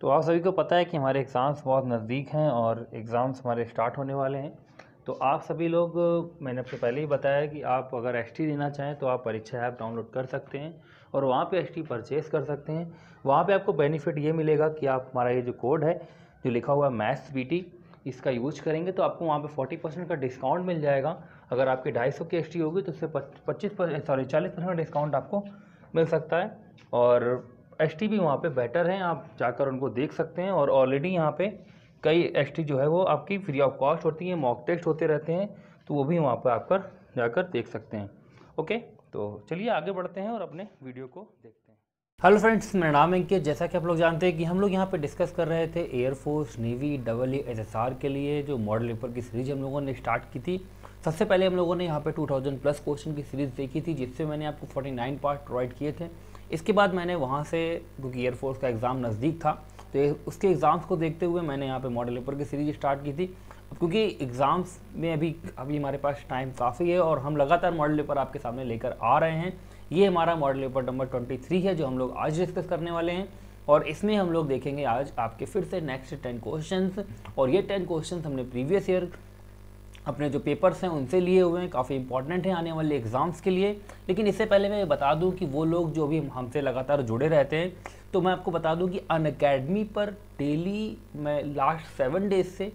तो आप सभी को पता है कि हमारे एग्ज़ाम्स बहुत नज़दीक हैं और एग्ज़ाम्स हमारे स्टार्ट होने वाले हैं। तो आप सभी लोग, मैंने आपसे पहले ही बताया कि आप अगर एसटी देना चाहें तो आप परीक्षा ऐप डाउनलोड कर सकते हैं और वहाँ पे एसटी परचेस कर सकते हैं। वहाँ पे आपको बेनिफिट ये मिलेगा कि आप हमारा ये जो कोड है जो लिखा हुआ है मैथ्स बीटी, इसका यूज करेंगे तो आपको वहाँ पे 40% का डिस्काउंट मिल जाएगा। अगर आपके 250 की एसटी होगी तो उससे 40% का डिस्काउंट आपको मिल सकता है और एसटी भी वहाँ पे बेटर हैं, आप जाकर उनको देख सकते हैं। और ऑलरेडी यहाँ पे कई एसटी जो है वो आपकी फ्री ऑफ कॉस्ट होती है, मॉक टेस्ट होते रहते हैं तो वो भी वहाँ पर आप जाकर देख सकते हैं। ओके, तो चलिए आगे बढ़ते हैं और अपने वीडियो को देखते हैं। हेलो फ्रेंड्स, मेरा नाम अंकित। जैसा कि आप लोग जानते हैं कि हम लोग यहाँ पे डिस्कस कर रहे थे एयरफोर्स, नेवी, AA, SSR के लिए जो मॉडल पेपर की सीरीज़ हम लोगों ने स्टार्ट की थी। सबसे पहले हम लोगों ने यहाँ पे 2000+ क्वेश्चन की सीरीज़ देखी थी जिससे मैंने आपको 49 पार्ट प्रोवाइड किए थे। इसके बाद मैंने वहाँ से, क्योंकि एयरफोर्स का एग्ज़ाम नज़दीक था तो उसके एग्ज़ाम्स को देखते हुए मैंने यहाँ पे मॉडल पेपर की सीरीज़ स्टार्ट की थी। क्योंकि एग्ज़ाम्स में अभी हमारे पास टाइम काफ़ी है और हम लगातार मॉडल पेपर आपके सामने लेकर आ रहे हैं। ये हमारा मॉडल पेपर नंबर 23 है जो हम लोग आज डिस्कस करने वाले हैं और इसमें हम लोग देखेंगे आज आपके फिर से नेक्स्ट 10 क्वेश्चन। और ये 10 क्वेश्चन हमने प्रीवियस ईयर अपने जो पेपर्स हैं उनसे लिए हुए हैं, काफ़ी इंपॉर्टेंट हैं आने वाले एग्ज़ाम्स के लिए। लेकिन इससे पहले मैं बता दूं कि वो लोग जो भी हमसे लगातार जुड़े रहते हैं तो मैं आपको बता दूं कि अनअकैडमी पर डेली मैं लास्ट 7 डेज से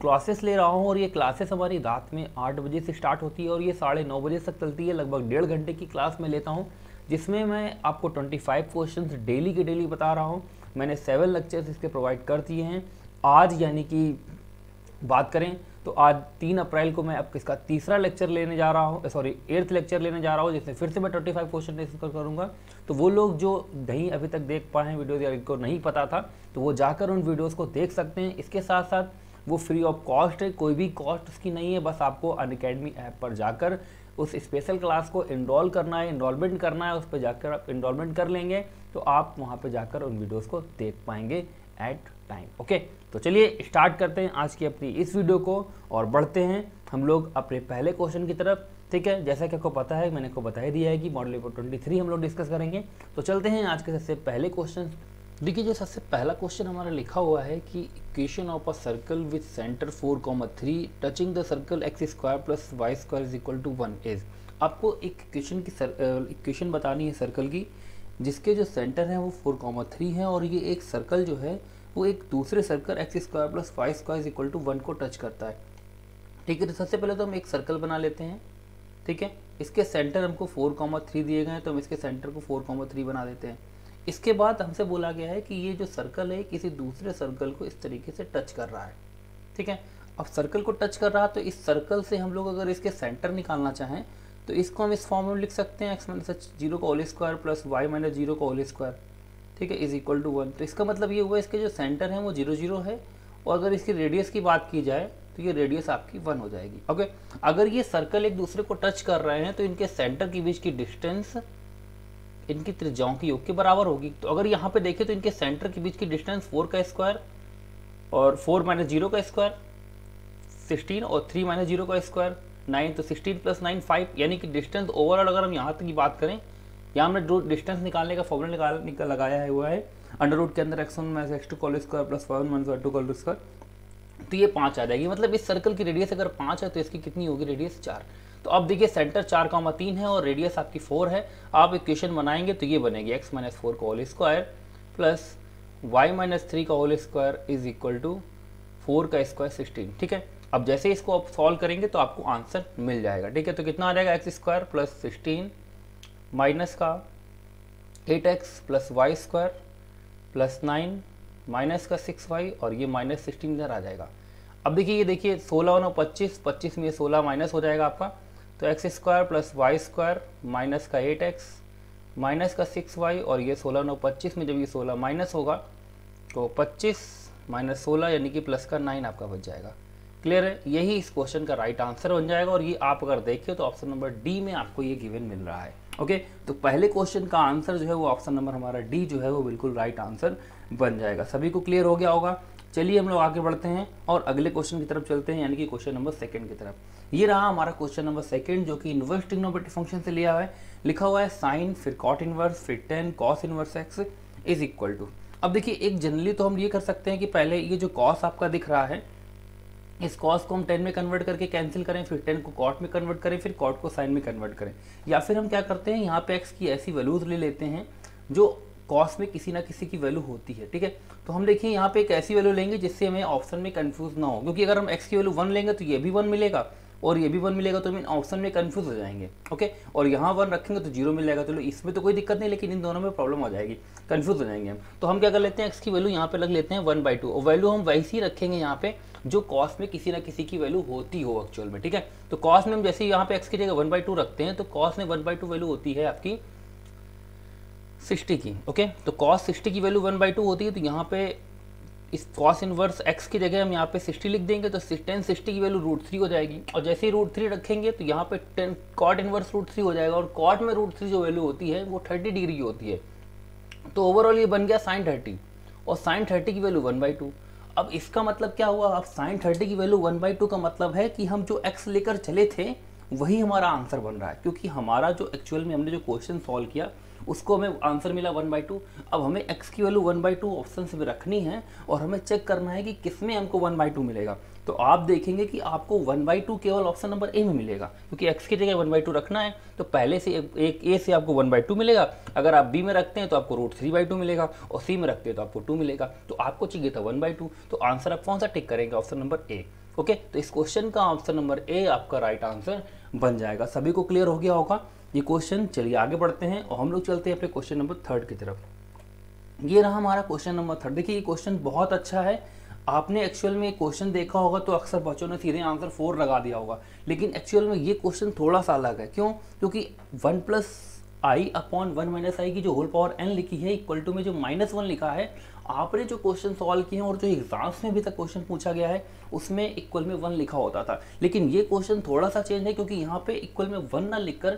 क्लासेस ले रहा हूं और ये क्लासेस हमारी रात में 8 बजे से स्टार्ट होती है और ये 9:30 बजे तक चलती है। लगभग 1.5 घंटे की क्लास मैं लेता हूँ जिसमें मैं आपको 25 क्वेश्चंस डेली के डेली बता रहा हूँ। मैंने 7 लेक्चर्स इसके प्रोवाइड कर दिए हैं। आज यानी कि बात करें तो आज 3 अप्रैल को मैं अब इसका 8th लेक्चर लेने जा रहा हूँ, जिसमें फिर से मैं 25 क्वेश्चन डिस्कस करूँगा। तो वो लोग जो नहीं अभी तक देख पाए हैं वीडियोज़ या इनको नहीं पता था तो वो जाकर उन वीडियोज़ को देख सकते हैं। इसके साथ साथ वो फ्री ऑफ कॉस्ट है, कोई भी कॉस्ट उसकी नहीं है, बस आपको अनअकैडमी ऐप पर जाकर उस स्पेशल क्लास को एनरोल करना है, एनरोलमेंट करना है। उस पर जाकर आप एनरोलमेंट कर लेंगे तो आप वहाँ पर जाकर उन वीडियोज़ को देख पाएंगे एट टाइम। ओके, तो चलिए स्टार्ट करते हैं आज की अपनी इस वीडियो को और बढ़ते हैं हम लोग अपने पहले क्वेश्चन की तरफ। ठीक है, जैसा कि आपको पता है, मैंने आपको बता ही दिया है कि मॉडल पेपर 23 हम लोग डिस्कस करेंगे। तो चलते हैं आज के सबसे पहले क्वेश्चन। देखिए, जो सबसे पहला क्वेश्चन हमारा लिखा हुआ है कि equation of a circle with centre 4,3 touching the circle x² + y² = 1 is. आपको एक इक्वेशन बतानी है सर्कल की जिसके जो सेंटर है वो 4,3 है और ये एक सर्कल जो है वो एक दूसरे सर्कल x² + y² = 1 को टच करता है। ठीक है, तो सबसे पहले तो हम एक सर्कल बना लेते हैं। ठीक है, इसके सेंटर हमको 4,3 दिए गए हैं तो हम इसके सेंटर को 4,3 बना देते हैं। इसके बाद हमसे बोला गया है कि ये जो सर्कल है किसी दूसरे सर्कल को इस तरीके से टच कर रहा है। ठीक है, अब सर्कल को टच कर रहा है तो इस सर्कल से हम लोग अगर इसके सेंटर निकालना चाहें तो इसको हम इस फॉर्म में लिख सकते हैं x - 0 का होल स्क्वायर + y - 0 का होल स्क्वायर। ठीक है, = 1। तो इसका मतलब ये हुआ इसके जो सेंटर है वो 0,0 है और अगर इसकी रेडियस की बात की जाए तो ये रेडियस आपकी 1 हो जाएगी। ओके, अगर ये सर्कल एक दूसरे को टच कर रहे हैं तो इनके सेंटर के बीच की डिस्टेंस इनकी त्रिज्याओं के योग के बराबर होगी। तो अगर यहाँ पे देखें तो इनके सेंटर के बीच की डिस्टेंस 4 का स्क्वायर और 4 - 0 का स्क्वायर 16 और 3 - 0 का स्क्वायर 9, तो 16 + 9 5। यानी कि डिस्टेंस ओवरऑल अगर हम यहाँ तक की बात करें, यहाँ हमने जो डिस्टेंस निकालने का फॉर्मूला लगाया है हुआ है अंडर रूट के अंदर x1 - x2 का होल स्क्वायर + y1 - y2 का होल स्क्वायर, तो ये 5 आ जाएगी। मतलब इस सर्कल की रेडियस अगर 5 है तो इसकी कितनी होगी रेडियस? 4। तो अब देखिए सेंटर 4,3 है और रेडियस आपकी 4 है। आप इक्वेशन बनाएंगे तो ये बनेगी x - 4 का होल स्क्वायर + y - 3 का होल स्क्वायर = 4 का स्क्वायर 16। ठीक है, अब जैसे इसको आप सॉल्व करेंगे तो आपको आंसर मिल जाएगा। ठीक है, तो कितना आ जाएगा x² - 8x + y² + 9 - 6y और ये -16 इधर आ जाएगा। अब देखिए, ये देखिए 16 और 25 में 16 माइनस हो जाएगा आपका, तो x² + y² - 8x - 6y और ये 16 और 25 में जब ये 16 माइनस होगा तो 25 - 16 यानी कि +9 आपका बच जाएगा। क्लियर है, यही इस क्वेश्चन का राइट आंसर बन जाएगा और ये आप अगर देखिए तो ऑप्शन नंबर डी में आपको ये गिवन मिल रहा है। ओके, तो पहले क्वेश्चन का आंसर जो है वो ऑप्शन नंबर हमारा डी जो है वो बिल्कुल राइट आंसर बन जाएगा। सभी को क्लियर हो गया होगा। चलिए हम लोग आगे बढ़ते हैं और अगले क्वेश्चन की तरफ चलते हैं, यानी कि क्वेश्चन नंबर 2 की तरफ। ये रहा हमारा क्वेश्चन नंबर 2 जो कि इन्वर्स ट्रिग्नोमेट्रिक फंक्शन से लिया हुआ है। लिखा हुआ है sin फिर cot इन्वर्स फिर tan cos inverse x is equal to. अब देखिए एक जनरली तो हम ये कर सकते हैं कि पहले ये जो कॉस आपका दिख रहा है इस कॉस को हम टेन में कन्वर्ट करके कैंसिल करें, फिर टेन को कॉट में कन्वर्ट करें, फिर कॉट को साइन में कन्वर्ट करें, या फिर हम क्या करते हैं यहाँ पे एक्स की ऐसी वैल्यूज ले लेते हैं जो कॉस में किसी ना किसी की वैल्यू होती है। ठीक है, तो हम देखिए यहाँ पे एक ऐसी वैल्यू लेंगे जिससे हमें ऑप्शन में कंफ्यूज ना हो, क्योंकि अगर हम एक्स की वैल्यू 1 लेंगे तो ये भी 1 मिलेगा और ये भी 1 मिलेगा तो हम ऑप्शन में कंफ्यूज हो जाएंगे। ओके, और यहाँ 1 रखेंगे तो 0 मिलेगा, चलो इसमें तो कोई दिक्कत नहीं, लेकिन इन दोनों में प्रॉब्लम हो जाएगी, कन्फ्यूज हो जाएंगे हम। तो हम क्या कर लेते हैं, एक्स की वैल्यू यहाँ पे लग लेते हैं 1/2 और वैल्यू हम वैसी रखेंगे यहाँ पे जो कॉस में किसी ना किसी की वैल्यू होती हो एक्चुअल में। ठीक है, तो कॉस में हम जैसे यहाँ पे एक्स की जगह 1/2 रखते हैं तो कॉस में 1/2 वैल्यू होती है आपकी 60 की। ओके, तो cos 60 की वैल्यू 1/2 होती है, तो यहाँ पे इस cos इनवर्स x की जगह हम यहाँ पे 60 लिख देंगे तो 10 60 की वैल्यू √3 हो जाएगी, और जैसे ही √3 रखेंगे तो यहाँ पे 10 cot इनवर्स √3 हो जाएगा, और cot में √3 जो वैल्यू होती है वो 30 डिग्री की होती है। तो ओवरऑल ये बन गया sin 30, और sin 30 की वैल्यू 1/2। अब इसका मतलब क्या हुआ, अब sin 30 की वैल्यू 1/2 का मतलब है कि हम जो x लेकर चले थे वही हमारा आंसर बन रहा है, क्योंकि हमारा जो एक्चुअल में हमने जो क्वेश्चन सॉल्व किया उसको हमें आंसर मिला 1/2। अब हमें x की वैल्यू 1/2 ऑप्शन में रखनी है और हमें चेक करना है कि किस में हमको 1/2 मिलेगा। तो आप देखेंगे कि आपको 1/2 केवल ऑप्शन नंबर ए में मिलेगा, क्योंकि x की जगह 1/2 रखना है तो पहले से एक ए से आपको 1/2 मिलेगा, अगर आप b में रखते हैं तो आपको √3/2 मिलेगा, और c में रखते हैं तो आपको 2 मिलेगा। तो आपको चाहिए था 1/2, तो आंसर आप कौन सा टिक करेंगे, ऑप्शन नंबर ए। ओके, तो इस क्वेश्चन का ऑप्शन नंबर ए आपका राइट आंसर बन जाएगा। सभी को क्लियर हो गया होगा ये क्वेश्चन। चलिए आगे बढ़ते हैं और हम लोग चलते हैं अपने क्वेश्चन नंबर 3 की तरफ। ये रहा हमारा क्वेश्चन नंबर 3। देखिए ये क्वेश्चन बहुत अच्छा है, आपने एक्चुअल में ये क्वेश्चन देखा होगा तो अक्सर बच्चों ने सीधे आंसर 4 लगा दिया होगा, लेकिन एक्चुअल में ये क्वेश्चन थोड़ा सा अलग है। क्यों? क्योंकि 1 + i/(1 - i) की जो होल पावर n लिखी है इक्वल टू में जो -1 लिखा है, आपने जो क्वेश्चन सॉल्व किए हैं और जो एग्जाम्स में अभी तक क्वेश्चन पूछा गया है उसमें इक्वल में 1 लिखा होता था, लेकिन ये क्वेश्चन थोड़ा सा चेंज है क्योंकि यहाँ पे इक्वल में 1 ना लिखकर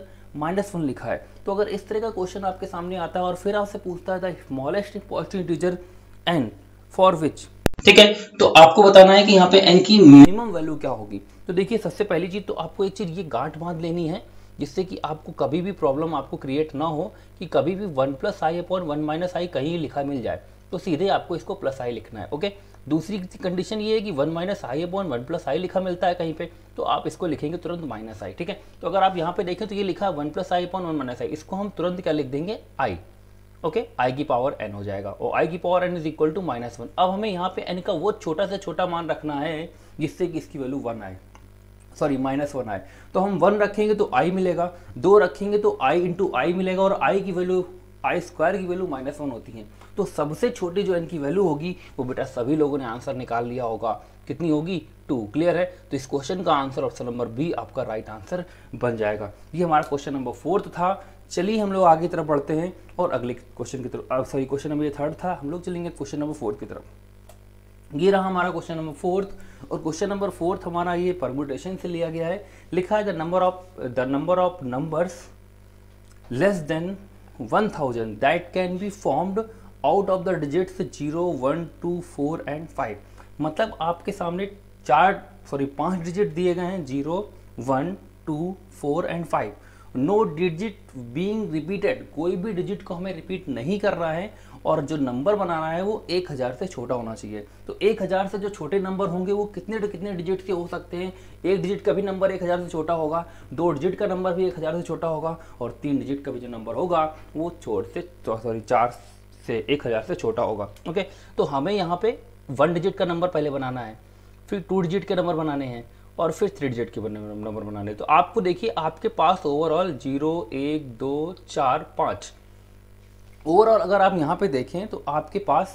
-1 लिखा है। तो अगर इस तरह का क्वेश्चन आपके सामने आता है और फिर आपसे पूछता है the smallest positive integer n for which, ठीक है, तो आपको बताना है कि यहाँ पे n की मिनिमम वैल्यू क्या होगी। तो देखिए सबसे पहली चीज तो आपको एक चीज ये गांठ बांध लेनी है जिससे कि आपको कभी भी प्रॉब्लम आपको क्रिएट ना हो कि कभी भी 1 + i/(1 - i) कहीं लिखा मिल जाए, तो सीधे आपको इसको +i लिखना है। ओके, दूसरी कंडीशन ये है कि 1 - i/(1 + i) लिखा मिलता है कहीं पे, तो आप इसको लिखेंगे तुरंत -i। ठीक है, तो अगर आप यहाँ पे देखें तो ये लिखा है 1 + i/(1 - i), इसको हम तुरंत क्या लिख देंगे, i। ओके, i की पावर n हो जाएगा, और i की power n is equal to -1। अब हमें यहाँ पे n का वो छोटा से छोटा मान रखना है जिससे कि इसकी वैल्यू -1 आए। तो हम 1 रखेंगे तो i मिलेगा, 2 रखेंगे तो i मिलेगा, और i की वैल्यू i² की वैल्यू -1 होती है, तो सबसे छोटी जो n की वैल्यू होगी वो बेटा सभी लोगों ने आंसर निकाल लिया होगा, कितनी होगी, 2। क्लियर है? तो इस क्वेश्चन का आंसर ऑप्शन नंबर बी आपका राइट आंसर बन जाएगा। ये हमारा क्वेश्चन नंबर 4 था। चलिए हम लोग आगे तरफ बढ़ते हैं और अगले क्वेश्चन की तरफ, सॉरी क्वेश्चन नंबर 3 था, हम लोग चलेंगे क्वेश्चन नंबर 4 की तरफ। ये रहा हमारा क्वेश्चन नंबर 4, और क्वेश्चन नंबर 4 हमारा ये परम्यूटेशन से लिया गया है। लिखा है the number of numbers less than 1000 that can be formed out of the digits 0, 1, 2, 4 and 5। मतलब आपके सामने 5 डिजिट दिए गए हैं, 0, 1, 2, 4 and 5। No digit being repeated, कोई भी डिजिट को हमें रिपीट नहीं कर रहा है, और जो नंबर बनाना है वो 1000 से छोटा होना चाहिए। तो 1000 से जो छोटे नंबर होंगे वो कितने डिजिट के हो सकते हैं। एक डिजिट का भी नंबर 1000 से छोटा होगा, 2 डिजिट का नंबर भी 1000 से छोटा होगा, और 3 डिजिट का भी जो नंबर होगा वो 4 से 1000 से छोटा होगा। ओके, तो हमें यहाँ पे 1 डिजिट का नंबर पहले बनाना है, फिर 2 डिजिट के नंबर बनाने हैं, और फिर 3 डिजिट के नंबर बनाने हैं। तो आपको देखिए आपके पास ओवरऑल 0, 1, 2, 4, 5 ओवरऑल अगर आप यहाँ पे देखें तो आपके पास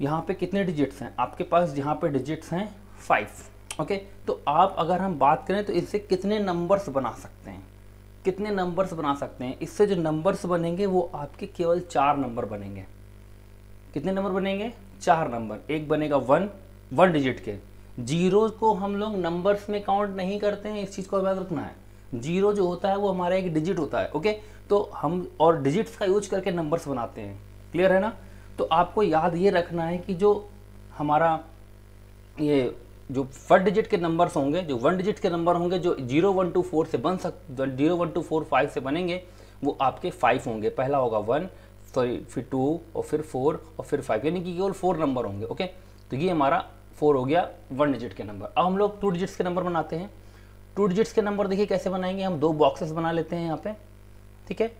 यहाँ पे कितने डिजिट्स हैं, आपके पास यहाँ पे डिजिट्स हैं 5। ओके, तो आप अगर हम बात करें तो इससे कितने नंबर्स बना सकते हैं। इससे जो नंबर्स बनेंगे वो आपके केवल 4 नंबर बनेंगे। कितने नंबर बनेंगे, 4 नंबर। एक बनेगा 1 डिजिट के, 0 को हम लोग नंबर्स में काउंट नहीं करते हैं, इस चीज़ को याद रखना है। 0 जो होता है वो हमारा एक डिजिट होता है। ओके, तो हम और डिजिट्स का यूज करके नंबर्स बनाते हैं। क्लियर है ना? तो आपको याद ये रखना है कि जो हमारा ये जो 1 डिजिट के नंबर्स होंगे, जो 1 डिजिट के नंबर होंगे, जो 0, 1, 2, 4 से 0, 1, 2, 4, 5 से बनेंगे, वो आपके 5 होंगे। पहला होगा 1, सॉरी फिर 2 और फिर 4 और फिर 5, यानी कि केवल 4 नंबर होंगे। ओके, तो ये हमारा 4 हो गया 1 डिजिट के नंबर। अब हम लोग 2 डिजिट्स के नंबर बनाते हैं। 2 डिजिट्स के नंबर देखिए कैसे बनाएंगे, हम 2 बॉक्सेस बना लेते हैं यहाँ पे, ठीक है।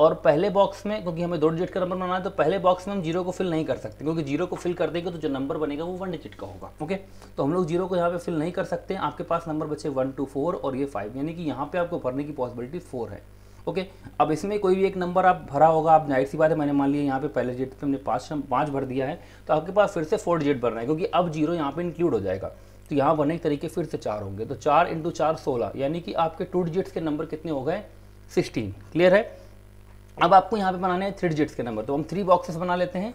और पहले बॉक्स में क्योंकि हमें 2 डिजिट का नंबर बनाना है तो पहले बॉक्स में हम 0 को फिल नहीं कर सकते, क्योंकि 0 को फिल कर देंगे तो जो नंबर बनेगा वो 1 डिजिट का होगा। ओके, तो हम लोग 0 को यहाँ पे फिल नहीं कर सकते। आपके पास नंबर बचे 1, 2, 4 और ये 5, यानी कि यहाँ पे आपको भरने की पॉसिबिलिटी 4 है। ओके, अब इसमें कोई भी एक नंबर आप भरा होगा, आप जाहिर सी बात है, मैंने मान लिया यहाँ पे पहले डिजिट पे हमने 5 भर दिया है, तो आपके पास फिर से 4 डिजिट भरना है, क्योंकि अब 0 यहाँ पे इंक्लूड हो जाएगा, तो यहाँ भरने के तरीके फिर से 4 होंगे। तो 4 × 4 16, यानी कि आपके 2 डिजिट्स के नंबर कितने हो गए 16। क्लियर है। अब आपको यहाँ पे बनाने हैं 3 डिजिट्स के नंबर, तो हम 3 बॉक्सेस बना लेते हैं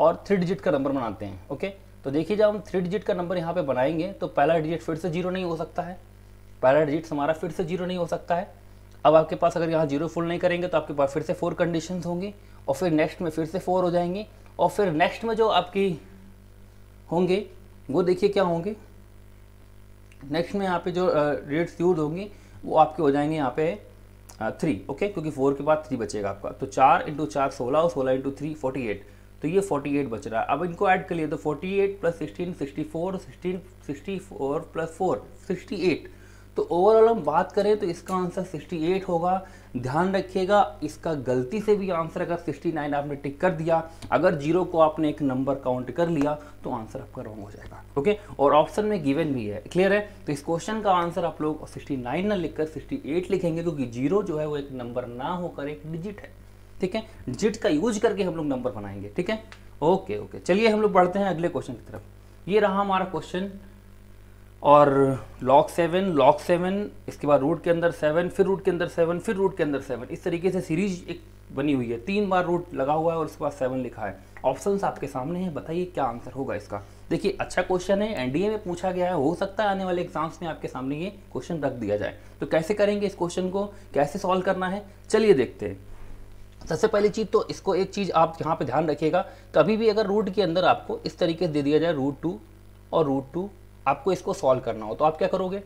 और 3 डिजिट का नंबर बनाते हैं। ओके, तो देखिए जब हम 3 डिजिट का नंबर यहाँ पे बनाएंगे तो पहला डिजिट फिर से 0 नहीं हो सकता है, पहला डिजिट हमारा फिर से 0 नहीं हो सकता है। अब आपके पास अगर यहाँ 0 फुल नहीं करेंगे तो आपके पास फिर से 4 कंडीशंस होंगी, और फिर नेक्स्ट में फिर से 4 हो जाएंगे, और फिर नेक्स्ट में जो आपकी होंगे वो देखिए क्या होंगे, नेक्स्ट में यहाँ पे जो डिजिट्स यूज होंगी वो आपके हो जाएंगे यहाँ पे 3। ओके, क्योंकि 4 के बाद 3 बचेगा आपका, तो 4 × 4 16 और 16 × 3 48, तो ये 48 बच रहा है। अब इनको ऐड करिए तो 48 + 16 64, 16 64 + 4 68, तो ओवरऑल हम बात करें तो इसका आंसर 68 होगा। ध्यान रखिएगा इसका गलती से भी आंसर अगर 69 आपने टिक कर दिया, अगर 0 को आपने एक नंबर काउंट कर लिया तो आंसर आपका रॉन्ग हो जाएगा। ओके, और ऑप्शन में गिवन भी है। क्लियर है। तो इस क्वेश्चन का आंसर आप लोग 69 ना लिखकर 68 लिखेंगे, क्योंकि 0 जो है वो एक नंबर ना होकर एक डिजिट है। ठीक है, डिजिट का यूज करके हम लोग नंबर बनाएंगे। ठीक है, ओके ओके, चलिए हम लोग बढ़ते हैं अगले क्वेश्चन की तरफ। ये रहा हमारा क्वेश्चन, और लॉग 7, इसके बाद रूट के अंदर 7, फिर रूट के अंदर 7, फिर रूट के अंदर 7, इस तरीके से सीरीज एक बनी हुई है। 3 बार रूट लगा हुआ है और उसके बाद 7 लिखा है। ऑप्शंस आपके सामने हैं, बताइए क्या आंसर होगा इसका। देखिए अच्छा क्वेश्चन है, एनडीए में पूछा गया है, हो सकता है आने वाले एग्जाम्स में आपके सामने ये क्वेश्चन रख दिया जाए। तो कैसे करेंगे इस क्वेश्चन को, कैसे सॉल्व करना है, चलिए देखते हैं। सबसे पहली चीज़ तो इसको एक चीज़ आप यहाँ पर ध्यान रखिएगा, कभी भी अगर रूट के अंदर आपको इस तरीके से दे दिया जाए रूट 2 और रूट 2, आपको इसको सॉल्व करना हो तो आप क्या करोगे,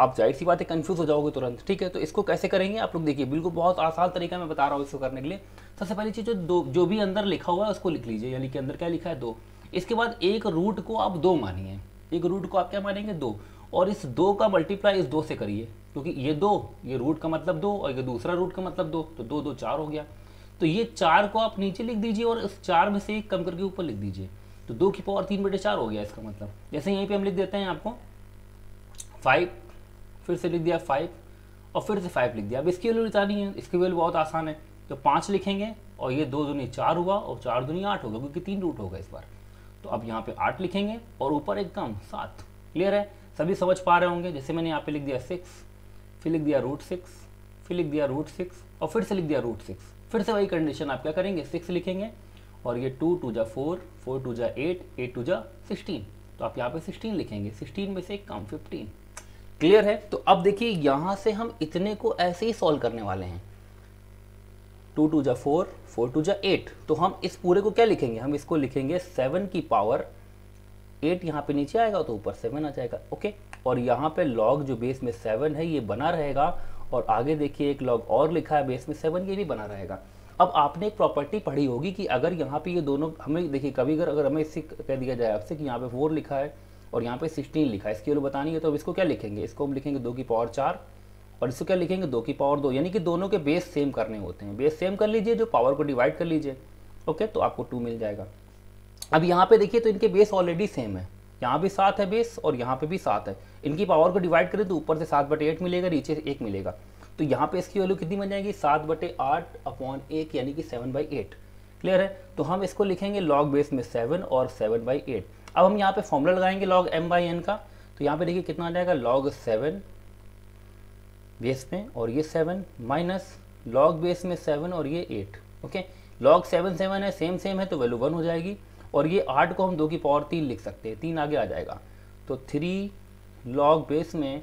आप जाहिर सी बात है कंफ्यूज हो जाओगे तुरंत। ठीक है, तो इसको कैसे करेंगे आप लोग देखिए, बिल्कुल बहुत आसान तरीका मैं बता रहा हूँ इसको करने के लिए। सबसे पहली चीज़ जो भी अंदर लिखा हुआ है उसको लिख लीजिए, यानी कि अंदर क्या लिखा है 2। इसके बाद एक रूट को आप 2 मानिए, एक रूट को आप क्या मानेंगे 2, और इस 2 का मल्टीप्लाई इस 2 से करिए, क्योंकि ये 2, ये रूट का मतलब 2 और ये दूसरा रूट का मतलब 2, तो 2, 2, 4 हो गया। तो ये 4 को आप नीचे लिख दीजिए और उस 4 में से 1 कम करके ऊपर लिख दीजिए, तो 2 की पावर 3/4 हो गया इसका मतलब। जैसे यहीं पे हम लिख देते हैं आपको 5, फिर से लिख दिया 5 और फिर से 5 लिख दिया। अब इसकी वैल्यू निकालनी है, इसकी वैल्यू बहुत आसान है, तो 5 लिखेंगे और ये 2 दूनी 4 हुआ और 4 दूनी 8 होगा, क्योंकि 3 रूट होगा इस बार। तो अब यहाँ पे 8 लिखेंगे और ऊपर एक कम 7। क्लियर है, सभी समझ पा रहे होंगे। जैसे मैंने यहाँ पे लिख दिया 6, फिर लिख दिया रूट 6, फिर लिख दिया रूट 6 और फिर से लिख दिया रूट 6। फिर से वही कंडीशन आप क्या करेंगे 6 लिखेंगे और ये 2 × 4, 4 × 8, 8 × 16, तो आप यहाँ पे 16 लिखेंगे, 16 में से कम 15। क्लियर है। तो अब देखिए यहाँ से हम इतने को ऐसे ही सॉल्व करने वाले हैं, 2 × 4, 4 × 8, तो हम इस पूरे को क्या लिखेंगे, हम इसको लिखेंगे 7 की पावर 8, यहाँ पे नीचे आएगा तो ऊपर 7 आ जाएगा। ओके, और यहाँ पे लॉग जो बेस में 7 है ये बना रहेगा, और आगे देखिए एक लॉग और लिखा है बेस में 7, ये भी बना रहेगा। अब आपने एक प्रॉपर्टी पढ़ी होगी कि अगर यहाँ पे ये दोनों हमें देखिए, कभी अगर हमें इससे कह दिया जाए आपसे कि यहाँ पे 4 लिखा है और यहाँ पे 16 लिखा है, इसकी वैल्यू बतानी है, तो अब इसको क्या लिखेंगे, इसको हम लिखेंगे 2 की पावर 4 और इसको क्या लिखेंगे 2 की पावर 2, यानी कि दोनों के बेस सेम करने होते हैं। बेस सेम कर लीजिए, जो पावर को डिवाइड कर लीजिए। ओके, तो आपको 2 मिल जाएगा। अब यहाँ पे देखिए तो इनके बेस ऑलरेडी सेम है, यहाँ भी 7 है बेस और यहाँ पे भी 7 है। इनकी पावर को डिवाइड करें तो ऊपर से 7/8 मिलेगा, नीचे से 1 मिलेगा, तो यहाँ पे इसकी वैल्यू कितनी बन जाएगी 7/8/1, यानी कि 7/8। क्लियर है। तो हम इसको लिखेंगे लॉग बेस में 7 और 7/8। अब हम यहाँ पे फॉर्मूला लगाएंगे लॉग m/n का, तो यहाँ पे देखिए कितना आ जाएगा लॉग 7 बेस में और ये 7 माइनस लॉग बेस में 7 और ये 8। ओके, लॉग 7 है, सेम है, तो वैल्यू 1 हो जाएगी। और ये 8 को हम 2 की पावर 3 लिख सकते हैं, 3 आगे आ जाएगा, तो 3 लॉग बेस में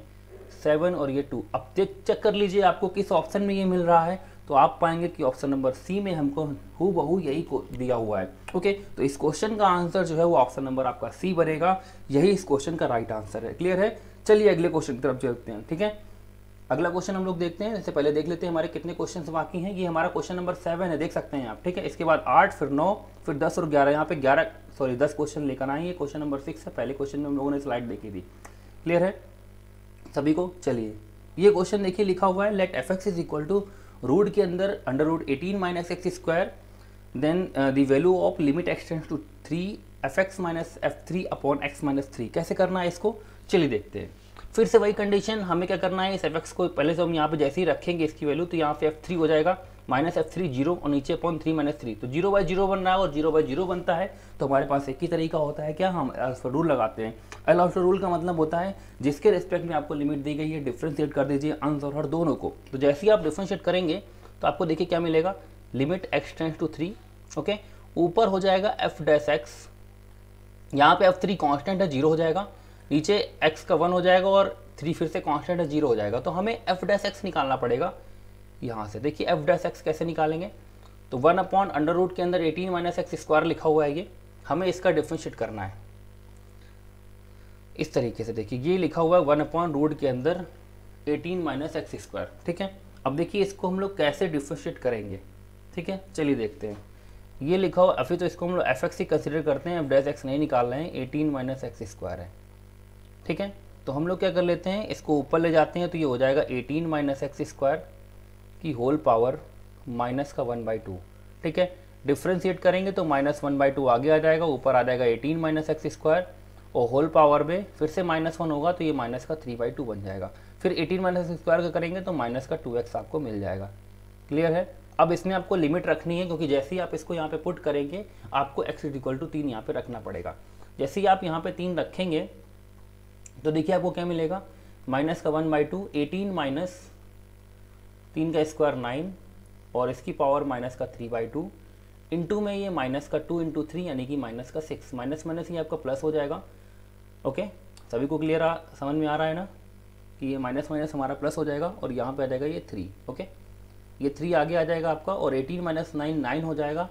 7 और ये 2। अब चेक कर लीजिए आपको किस ऑप्शन में ये मिल रहा है, तो आप पाएंगे कि ऑप्शन नंबर सी में हमको हूबहू यही को दिया हुआ है। ओके, तो इस क्वेश्चन का आंसर जो है वो ऑप्शन नंबर आपका सी बनेगा, यही इस क्वेश्चन का राइट आंसर है। क्लियर है। चलिए अगले क्वेश्चन की तरफ चलते हैं। ठीक है, अगला क्वेश्चन हम लोग देखते हैं। इससे पहले देख लेते हैं हमारे कितने क्वेश्चंस बाकी हैं। ये हमारा क्वेश्चन नंबर 7 है, देख सकते हैं आप, ठीक है। इसके बाद 8, फिर 9, फिर 10 और 11। यहाँ पे 10 क्वेश्चन लेकर आए। ये क्वेश्चन नंबर 6 है। पहले क्वेश्चन में हम लोगों ने स्लाइड देखी थी, क्लियर है सभी को। चलिए ये क्वेश्चन देखिए, लिखा हुआ है let F x is equal to root के अंदर under root 18 minus x square, then the value of limit x tends to 3 F x minus F 3 upon x minus 3। कैसे करना है इसको, चलिए देखते हैं। फिर से वही कंडीशन, हमें क्या करना है, इस एफ एक्स को पहले से हम यहाँ पे जैसे ही रखेंगे इसकी वैल्यू, तो यहाँ पे एफ 3 हो जाएगा माइनस एफ 3 जीरो और नीचे अपॉन 3 माइनस 3। तो 0/0 बन रहा है और 0/0 बनता है। तो हमारे पास एक ही तरीका होता है, क्या, हम एल्सफॉर रूल लगाते हैं। एल्सफॉर रूल का मतलब होता है जिसके रिस्पेक्ट में आपको लिमिट दी गई है, डिफ्रेंशिएट कर दीजिए अंश और हर दोनों को। तो जैसे ही आप डिफ्रेंशिएट करेंगे तो आपको देखिए क्या मिलेगा, limit x tends to 3, okay. ऊपर हो जाएगा एफ डैश एक्स, यहाँ पे एफ 3 कॉन्स्टेंट है 0 हो जाएगा, नीचे x का 1 हो जाएगा और 3 फिर से कांस्टेंट है 0 हो जाएगा। तो हमें f डैश एक्स निकालना पड़ेगा यहाँ से। देखिए f डैश एक्स कैसे निकालेंगे, तो 1 अपॉन अंडर रूट के अंदर 18 माइनस एक्स स्क्वायर लिखा हुआ है, ये हमें इसका डिफ्रेंशिएट करना है इस तरीके से। देखिए ये लिखा हुआ है 1 अपॉन रूट के अंदर 18 माइनस एक्स स्क्वायर, ठीक है। अब देखिए इसको हम लोग कैसे डिफ्रेंशिएट करेंगे, ठीक है, चलिए देखते हैं। ये लिखा हुआ अभी, तो इसको हम लोग एफ एक्स ही कंसिडर करते हैं, एफ डैश एक्स नहीं निकाल रहे हैं, 18 माइनस एक्स स्क्वायर है, ठीक है। तो हम लोग क्या कर लेते हैं, इसको ऊपर ले जाते हैं, तो ये हो जाएगा 18 माइनस एक्स स्क्वायर की होल पावर माइनस का 1/2, ठीक है। डिफ्रेंशिएट करेंगे तो माइनस 1/2 आगे आ जाएगा, ऊपर आ जाएगा 18 माइनस एक्स स्क्वायर और होल पावर में फिर से माइनस 1 होगा, तो ये माइनस का 3/2 बन जाएगा। फिर 18 माइनस एक्स स्क्वायर का करेंगे तो माइनस का 2x आपको मिल जाएगा, क्लियर है। अब इसमें आपको लिमिट रखनी है, क्योंकि जैसे ही आप इसको यहाँ पे पुट करेंगे आपको x इक्वल टू 3 यहाँ पे रखना पड़ेगा। जैसे ही आप यहाँ पे 3 रखेंगे तो देखिए आपको क्या मिलेगा, माइनस का 1/2, 18 माइनस 3 का स्क्वायर 9 और इसकी पावर माइनस का 3/2 इंटू में ये माइनस का 2 इंटू 3, यानी कि माइनस का 6, माइनस माइनस ये आपका प्लस हो जाएगा, ओके। सभी को क्लियर समझ में आ रहा है ना, कि ये माइनस माइनस हमारा प्लस हो जाएगा और यहाँ पे आ जाएगा ये 3, ओके। ये 3 आगे आ जाएगा आपका और 18 माइनस 9 9 हो जाएगा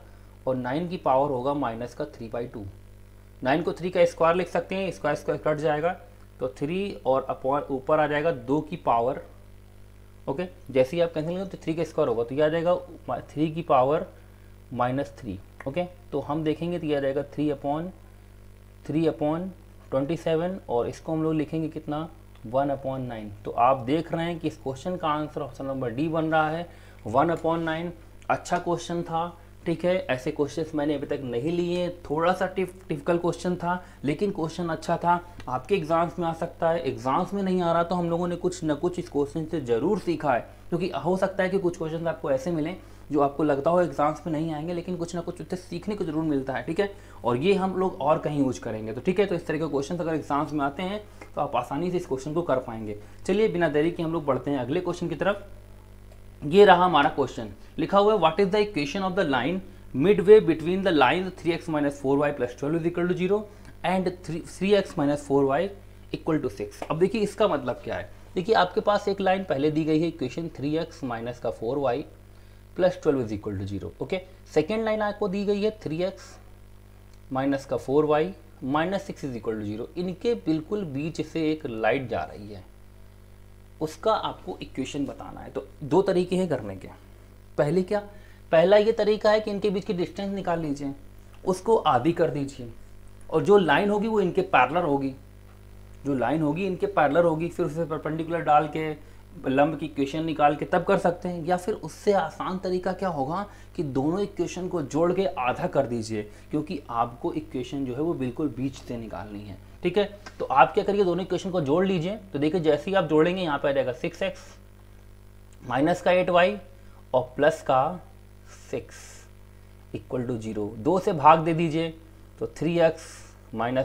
और 9 की पावर होगा माइनस का 3/2। 9 को 3 का स्क्वायर लिख सकते हैं, स्क्वायर स्क्वायर कट जाएगा, तो 3 और अपॉन ऊपर आ जाएगा 2 की पावर, ओके। जैसे ही आप कैंसिल करेंगे तो 3 का स्क्वायर होगा, तो यह आ जाएगा 3 की पावर माइनस 3, ओके। तो हम देखेंगे तो यह आ जाएगा 3 अपॉन 27 और इसको हम लोग लिखेंगे कितना, 1/9। तो आप देख रहे हैं कि इस क्वेश्चन का आंसर ऑप्शन नंबर डी बन रहा है, 1/9। अच्छा क्वेश्चन था, ठीक है। ऐसे क्वेश्चंस मैंने अभी तक नहीं लिए, थोड़ा सा टिपिकल क्वेश्चन था, लेकिन क्वेश्चन अच्छा था, आपके एग्जाम्स में आ सकता है। एग्जाम्स में नहीं आ रहा तो हम लोगों ने कुछ न कुछ इस क्वेश्चन से ज़रूर सीखा है, क्योंकि हो सकता है कि कुछ क्वेश्चन आपको ऐसे मिलें जो आपको लगता हो एग्जाम्स में नहीं आएंगे, लेकिन कुछ ना कुछ उससे सीखने को जरूर मिलता है, ठीक है। और ये हम लोग और कहीं यूज करेंगे, तो ठीक है। तो इस तरह के क्वेश्चन अगर एग्जाम्स में आते हैं तो आप आसानी से इस क्वेश्चन को कर पाएंगे। चलिए बिना देरी के हम लोग बढ़ते हैं अगले क्वेश्चन की तरफ। ये रहा हमारा क्वेश्चन, लिखा हुआ है what is the equation of the line mid way between the line 3x-4y + 12 = 0 and 3x-4y = 6। अब देखिए इसका मतलब क्या है। देखिए आपके पास एक लाइन पहले दी गई है, equation 3x-4y + 12 = 0, okay. Second line आपको दी गई है 3x-4y - 6 = 0। इनके बिल्कुल बीच से एक लाइन जा रही है, उसका आपको इक्वेशन बताना है। तो दो तरीके हैं करने के। पहले क्या, पहला ये तरीका है कि इनके बीच की डिस्टेंस निकाल लीजिए, उसको आधी कर दीजिए और जो लाइन होगी वो इनके पैरेलल होगी, जो लाइन होगी इनके पैरेलल होगी, फिर उसे परपेंडिकुलर डाल के लंब की इक्वेशन निकाल के तब कर सकते हैं। या फिर उससे आसान तरीका क्या होगा कि दोनों इक्वेशन को जोड़ के आधा कर दीजिए, क्योंकि आपको इक्वेशन जो है वो बिल्कुल बीच से निकालनी है, ठीक है। तो आप क्या करिए, दोनों इक्वेशन को जोड़ लीजिए। तो देखिए जैसे ही आप जोड़ेंगे यहाँ पे आ जाएगा 6x - 8y + 6 = 0। 2 से भाग दे दीजिए तो 3x - 4y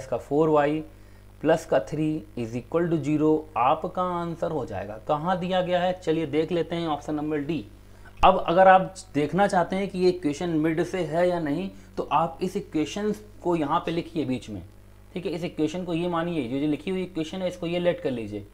+ 3 = 0 आपका आंसर हो जाएगा। कहाँ दिया गया है, चलिए देख लेते हैं, ऑप्शन नंबर डी। अब अगर आप देखना चाहते हैं कि ये इक्वेशन मिड से है या नहीं, तो आप इस इक्वेशन को यहाँ पे लिखिए बीच में, ठीक है। इस इक्वेशन को ये मानिए, जो लिखी हुई इक्वेशन है इसको ये लेट कर लीजिए।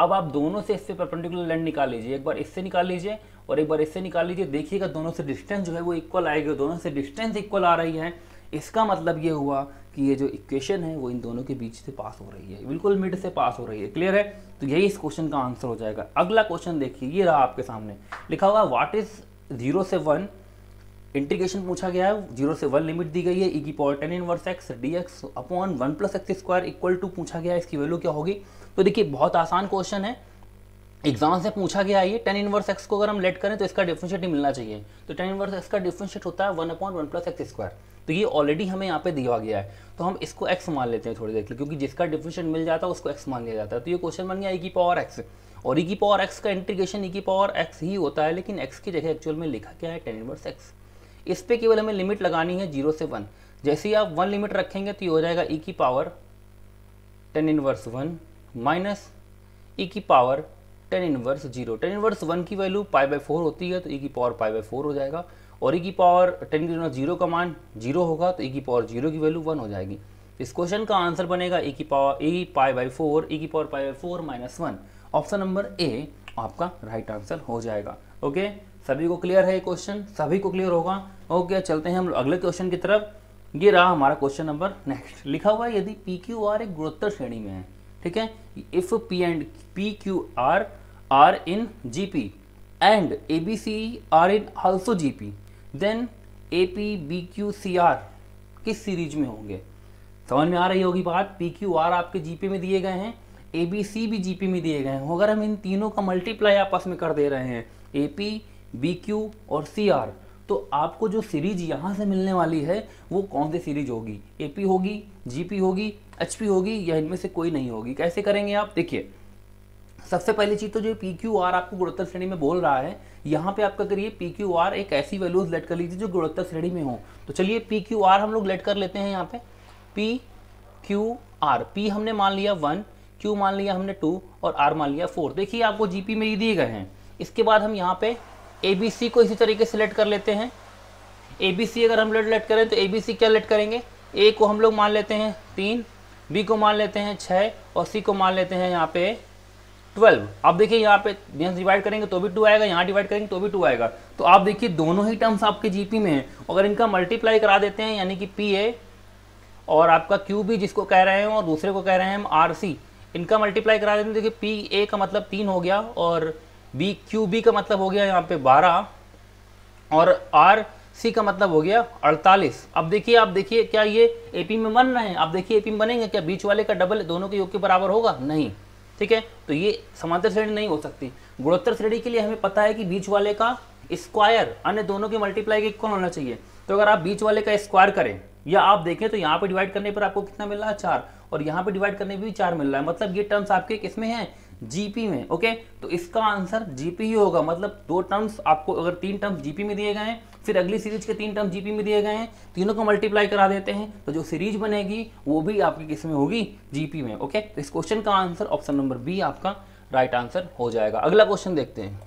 अब आप दोनों से इससे परपेंडिकुलर लाइन निकाल लीजिए, एक बार इससे निकाल लीजिए और एक बार इससे निकाल लीजिए। देखिएगा दोनों से डिस्टेंस जो है वो इक्वल आएगी, दोनों से डिस्टेंस इक्वल आ रही है। इसका मतलब ये हुआ कि ये जो इक्वेशन है वो इन दोनों के बीच से पास हो रही है, बिल्कुल मिड से पास हो रही है। क्लियर है? तो यही इस क्वेश्चन का आंसर हो जाएगा। अगला क्वेश्चन देखिए, ये रहा आपके सामने लिखा हुआ व्हाट इज 0 से 1 इंटीग्रेशन पूछा गया है, 0 से 1 लिमिट दी गई है e की power 10 inverse x dx upon 1 + x² equal to पूछा गया है, इसकी वैल्यू क्या होगी। तो देखिए बहुत आसान क्वेश्चन है, एग्जाम से पूछा गया है ये। 10 इनवर्स x को अगर हम लेट करें तो इसका डिफरेंशिएट नहीं मिलना चाहिए, तो 10 इनवर्स x का डिफरेंशिएट होता है 1 अपॉन 1 + x²। तो ये ऑलरेडी हमें यहाँ पे दिया गया है, तो हम इसको x मान लेते हैं थोड़ी देर के लिए, क्योंकि जिसका डिफरेंशिएट मिल जाता है उसको x मान लिया जाता है। तो ये क्वेश्चन बन गया e की पावर x, और e की पावर x का इंटीग्रेशन e की पावर x ही होता है, लेकिन x की जगह एक्चुअल में लिखा क्या है 10 इनवर्स x। इस पर केवल हमें लिमिट लगानी है 0 से 1। जैसे ही आप 1 लिमिट रखेंगे तो ये हो जाएगा e की पावर 10 इनवर्स 1 माइनस e की पावर 10 इनवर्स 0। 10 इनवर्स 1 की वैल्यू π/4 होती है, तो e की पावर π/4 हो जाएगा, और e की पावर 10 इनवर्स 0 का मान 0 होगा, तो e की पावर 0 की वैल्यू 1 हो जाएगी। इस क्वेश्चन का आंसर बनेगा e power π/4 -1। Option number A आपका राइट आंसर हो जाएगा। ओके, सभी को क्लियर है ये क्वेश्चन? सभी को क्लियर होगा। ओके, चलते हैं हम अगले क्वेश्चन की तरफ। ये रहा हमारा क्वेश्चन नंबर नेक्स्ट, लिखा हुआ है यदि PQR एक गुणोत्तर श्रेणी में है, ठीक है, if P and PQR are in GP and ABC are in also GP, then APBQCR किस सीरीज में होंगे। समझ में आ रही होगी बात। PQR आपके GP में दिए गए हैं, ABC भी GP में दिए गए हैं, अगर हम इन तीनों का मल्टीप्लाई आपस में कर दे रहे हैं AP, BQ और CR, तो आपको जो सीरीज यहाँ से मिलने वाली है वो कौन सी सीरीज होगी। AP होगी, GP होगी, HP होगी, या इनमें से कोई नहीं होगी। कैसे करेंगे आप, देखिए सबसे पहली चीज तो जो PQR आपको गुणोत्तर श्रेणी में बोल रहा है, यहाँ पे आप क्या करिए PQR एक ऐसी वैल्यूज लेट कर लीजिए जो गुणोत्तर श्रेणी में हो। तो चलिए PQR हम लोग लेट कर लेते हैं। यहाँ पे PQR, P हमने मान लिया 1, Q मान लिया हमने 2 और R मान लिया 4। देखिए आपको GP में ये दिए गए हैं। इसके बाद हम यहाँ पे ABC को इसी तरीके से लेट कर लेते हैं। ABC अगर हम लेट करें तो ABC क्या लेट करेंगे, A को हम लोग मान लेते हैं 3, B को मान लेते हैं 6 और C को मान लेते हैं यहाँ पे 12। आप देखिए यहाँ पे डिवाइड करेंगे तो भी 2 आएगा, यहाँ डिवाइड करेंगे तो भी 2 आएगा। तो आप देखिए दोनों ही टर्म्स आपके जीपी में हैं। अगर इनका मल्टीप्लाई करा देते हैं, यानी कि पीए और आपका क्यूबी जिसको कह रहे हैं और दूसरे को कह रहे हैं हम आरसी, इनका मल्टीप्लाई करा देते हैं। देखिए पीए का मतलब 3 हो गया और बी क्यूबी का मतलब हो गया यहाँ पे 12 और RC का मतलब हो गया 48। अब देखिए क्या ये AP में बन रहे हैं। आप देखिए AP में बनेंगे क्या, बीच वाले का डबल दोनों के योग के बराबर होगा, नहीं, ठीक है। तो ये समांतर श्रेणी नहीं हो सकती। गुणोत्तर श्रेणी के लिए हमें पता है कि बीच वाले का स्क्वायर अन्य दोनों के मल्टीप्लाई के इक्वल होना चाहिए। तो अगर आप बीच वाले का स्क्वायर करें या आप देखें तो यहाँ पे डिवाइड करने पर आपको कितना मिल रहा है 4, और यहाँ पे डिवाइड करने पर भी 4 मिल रहा है, मतलब ये टर्म्स आपके किसमें हैं, जीपी में। ओके, तो इसका आंसर जीपी ही होगा। मतलब 2 टर्म्स आपको, अगर 3 टर्म्स जीपी में दिए गए हैं, फिर अगली सीरीज के 3 टर्म जीपी में दिए गए हैं, तीनों को मल्टीप्लाई करा देते हैं तो जो सीरीज बनेगी वो भी आपकी किस में होगी, जीपी में। ओके, तो इस क्वेश्चन का आंसर ऑप्शन नंबर बी आपका राइट आंसर हो जाएगा। अगला क्वेश्चन देखते हैं।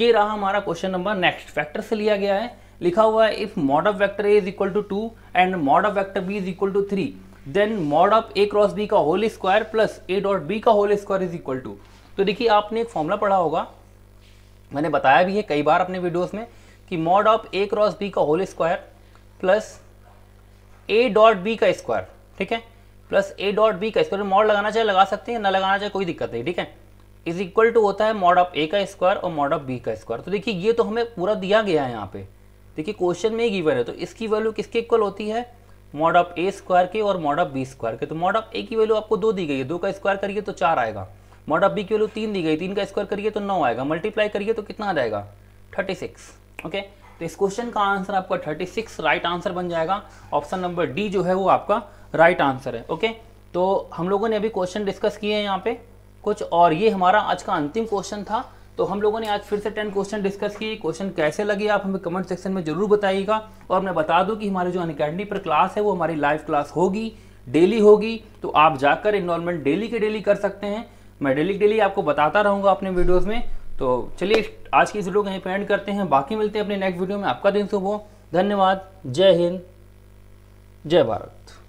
ये रहा हमारा क्वेश्चन नंबर नेक्स्ट, फैक्टर से लिया गया है। लिखा हुआ है if mod of vector A is equal to 2 and mod of vector B is equal to 3, then mod of A cross B का whole square plus A dot B का whole square is equal to. तो देखिए आपने एक formula पढ़ा होगा, मैंने बताया भी है कई बार अपने वीडियोस में, कि mod of A cross B का whole square plus A dot B का स्क्वायर, ठीक है, प्लस ए डॉट बी का स्क्वायर। मॉड लगाना चाहे लगा सकते हैं, ना लगाना चाहे कोई दिक्कत नहीं, ठीक है। इज इक्वल टू होता है मॉड ऑफ ए का स्क्वायर और मॉड ऑफ बी का स्क्वायर। तो देखिए ये तो हमें पूरा दिया गया है, यहाँ पे देखिए क्वेश्चन में ही गिवन है। तो इसकी वैल्यू किसके इक्वल होती है, मॉड ऑफ ए स्क्वायर के और मॉड ऑफ बी स्क्वायर के। तो मॉड ऑफ ए की वैल्यू आपको 2 दी गई है, 2 का स्क्वायर करिए तो 4 आएगा। मॉड ऑफ बी की वैल्यू 3 दी गई, 3 का स्क्वायर करिए तो 9 आएगा, मल्टीप्लाई करिए तो कितना आ जाएगा 36। ओके, तो इस क्वेश्चन का आंसर आपका 36 राइट आंसर बन जाएगा। ऑप्शन नंबर डी जो है वो आपका राइट आंसर है। ओके, तो हम लोगों ने अभी क्वेश्चन डिस्कस किए हैं यहाँ पे कुछ, और ये हमारा आज का अंतिम क्वेश्चन था। तो हम लोगों ने आज फिर से 10 क्वेश्चन डिस्कस किए। क्वेश्चन कैसे लगे आप हमें कमेंट सेक्शन में जरूर बताइएगा। और मैं बता दूं कि हमारे जो अनअकैडमी पर क्लास है वो हमारी लाइव क्लास होगी, डेली होगी, तो आप जाकर इनरोलमेंट डेली के डेली कर सकते हैं। मैं डेली आपको बताता रहूँगा अपने वीडियोज़ में। तो चलिए आज की इस वीडियो को यहीं पे एंड करते हैं, बाकी मिलते हैं अपने नेक्स्ट वीडियो में। आपका दिन शुभ हो, धन्यवाद, जय हिंद, जय भारत।